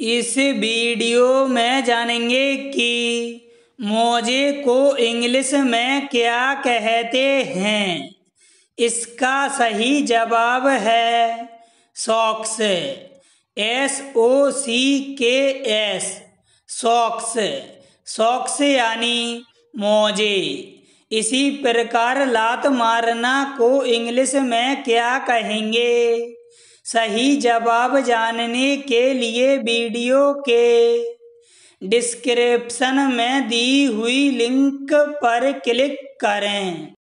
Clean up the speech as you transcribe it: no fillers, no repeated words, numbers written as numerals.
इस वीडियो में जानेंगे कि मोज़े को इंग्लिश में क्या कहते हैं। इसका सही जवाब है सॉक्स, SOCKS, सॉक्स। सॉक्स यानी मोज़े। इसी प्रकार लात मारना को इंग्लिश में क्या कहेंगे। सही जवाब जानने के लिए वीडियो के डिस्क्रिप्शन में दी हुई लिंक पर क्लिक करें।